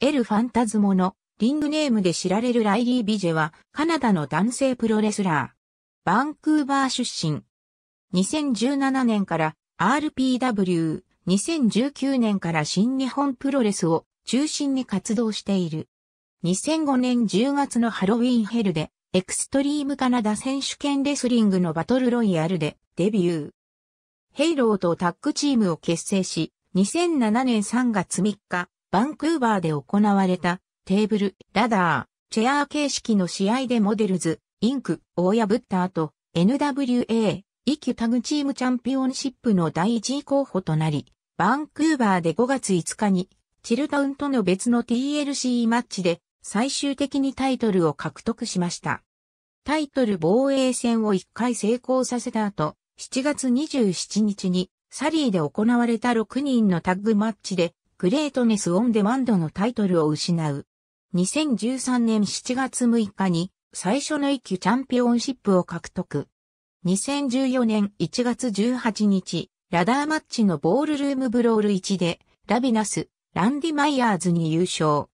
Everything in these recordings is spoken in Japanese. エル・ファンタズモのリングネームで知られるライリー・ビジェはカナダの男性プロレスラー。バンクーバー出身。2017年から RPW、2019年から新日本プロレスを中心に活動している。2005年10月のハロウィンヘルでエクストリームカナダ選手権レスリングのバトルロイヤルでデビュー。ヘイローとタッグチームを結成し、2007年3月3日、バンクーバーで行われたテーブル、ラダー、チェアー形式の試合でモデルズ、インクを破った後、NWA、イキュタグチームチャンピオンシップの第1位候補となり、バンクーバーで5月5日に、チルタウンとの別の TLC マッチで、最終的にタイトルを獲得しました。タイトル防衛戦を1回成功させた後、7月27日に、サリーで行われた6人のタッグマッチで、グレートネスオンデマンドのタイトルを失う。2013年7月6日に、最初の一級チャンピオンシップを獲得。2014年1月18日、ラダーマッチのボールルームブロール1で、ラビナス、ランディ・マイヤーズに優勝。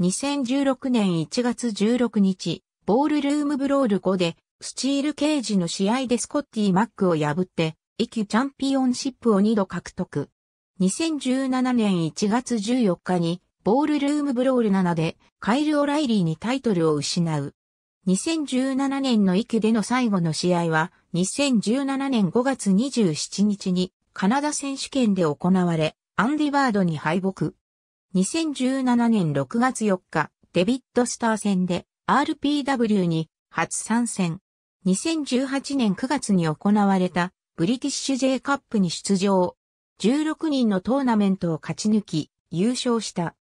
2016年1月16日、ボールルームブロール5で、スチールケージの試合でスコッティ・マックを破って、一級チャンピオンシップを2度獲得。2017年1月14日に、ボールルームブロール7で、カイル・オライリーにタイトルを失う。2017年の一級での最後の試合は、2017年5月27日に、カナダ選手権で行われ、アンディ・バードに敗北。2017年6月4日、デビッド・スター戦で RPW に初参戦。2018年9月に行われたブリティッシュ J カップに出場。16人のトーナメントを勝ち抜き、優勝した。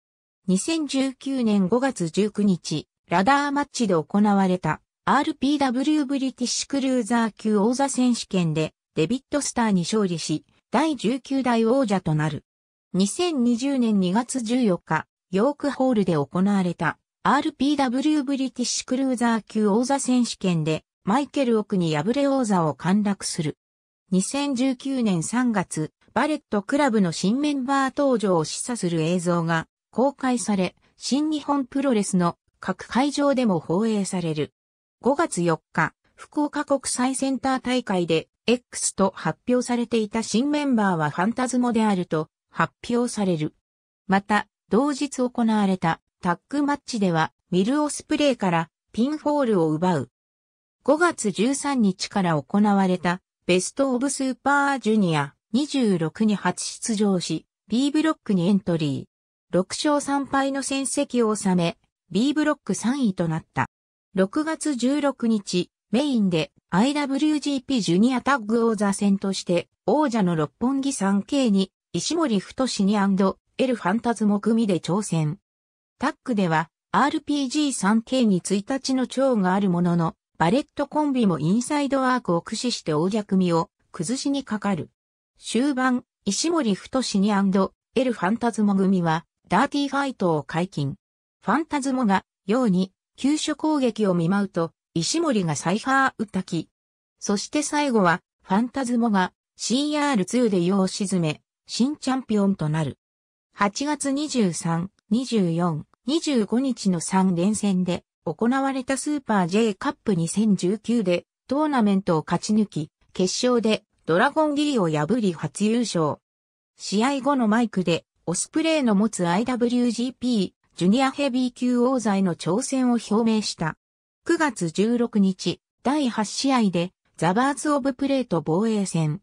2019年5月19日、ラダーマッチで行われた RPW ブリティッシュクルーザー級王座選手権でデビッド・スターに勝利し、第19代王者となる。2020年2月14日、ヨークホールで行われた RPW ブリティッシュクルーザー級王座選手権でマイケル・オクに敗れ王座を陥落する。2019年3月、バレットクラブの新メンバー登場を示唆する映像が公開され、新日本プロレスの各会場でも放映される。5月4日、福岡国際センター大会で X と発表されていた新メンバーはファンタズモであると、発表される。また、同日行われたタッグマッチでは、ウィル・オスプレイからピンフォールを奪う。5月13日から行われたベスト・オブ・スーパージュニア26に初出場し、B ブロックにエントリー。6勝3敗の戦績を収め、B ブロック3位となった。6月16日、メインで IWGP ジュニアタッグ王座戦として、王者の六本木 3K に、石森太志にエル・ファンタズモ組で挑戦。タッグでは RPG3K に1日の長があるものの、バレットコンビもインサイドワークを駆使して王者組を崩しにかかる。終盤、石森太志にエル・ファンタズモ組はダーティーファイトを解禁。ファンタズモがYOHに急所攻撃を見舞うと、石森がサイファーを焚き。そして最後はファンタズモが CR II でYOHを沈め、新チャンピオンとなる。8月23、24、25日の3連戦で行われたSUPER J-CUP 2019でトーナメントを勝ち抜き、決勝でドラゴンリーを破り初優勝。試合後のマイクでオスプレイの持つ IWGP ジュニアヘビー級王座への挑戦を表明した。9月16日、第8試合でザ・バーズ・オブ・プレート防衛戦。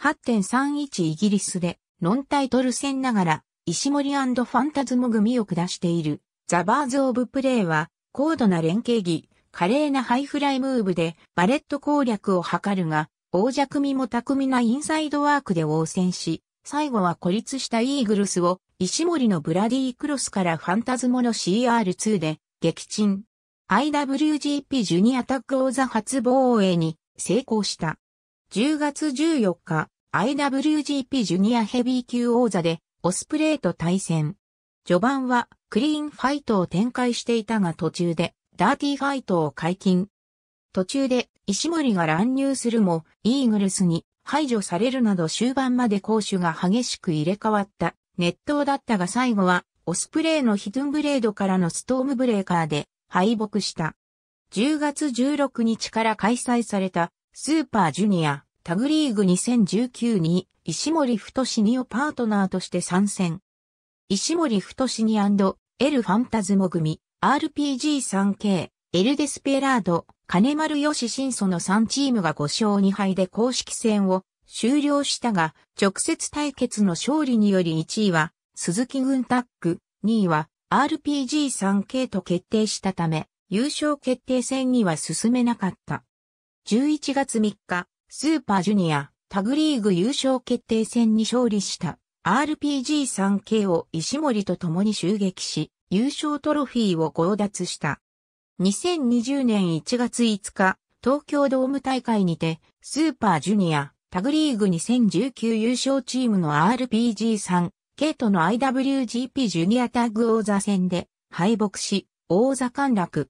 8.31 イギリスでノンタイトル戦ながら石森&ファンタズモ組を下しているザ・バーズ・オブ・プレイは高度な連携技、華麗なハイフライムーブでバレット攻略を図るが王者組も巧みなインサイドワークで応戦し最後は孤立したイーグルスを石森のブラディクロスからファンタズモの CR2 で撃沈。IWGP ジュニアタッグ王座初防衛に成功した。10月14日、IWGP ジュニアヘビー級王座で、オスプレイと対戦。序盤は、クリーンファイトを展開していたが途中で、ダーティーファイトを解禁。途中で、石森が乱入するも、イーグルスに排除されるなど終盤まで攻守が激しく入れ替わった、熱闘だったが最後は、オスプレイのヒドゥンブレードからのストームブレーカーで敗北した。10月16日から開催されたスーパージュニアタグリーグ2019に石森太にをパートナーとして参戦。石森太に&Lファンタズモ組、RPG3K、エルデスペラード、金丸よし新祖の3チームが5勝2敗で公式戦を終了したが、直接対決の勝利により1位は鈴木軍タッグ、2位は RPG3K と決定したため、優勝決定戦には進めなかった。11月3日、スーパージュニアタグリーグ優勝決定戦に勝利した RPG3K を石森と共に襲撃し、優勝トロフィーを強奪した。2020年1月5日、東京ドーム大会にて、スーパージュニアタグリーグ2019優勝チームの RPG3K との IWGP ジュニアタッグ王座戦で敗北し、王座陥落。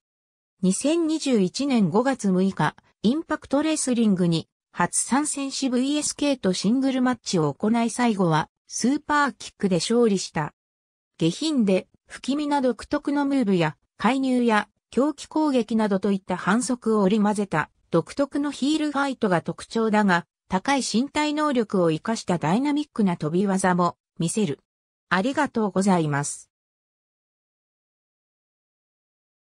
2021年5月6日、インパクトレスリングに初参戦し VSK とシングルマッチを行い最後はスーパーキックで勝利した。下品で不気味な独特のムーブや介入や狂気攻撃などといった反則を織り交ぜた独特のヒールファイトが特徴だが、高い身体能力を生かしたダイナミックな飛び技も見せる。ありがとうございます。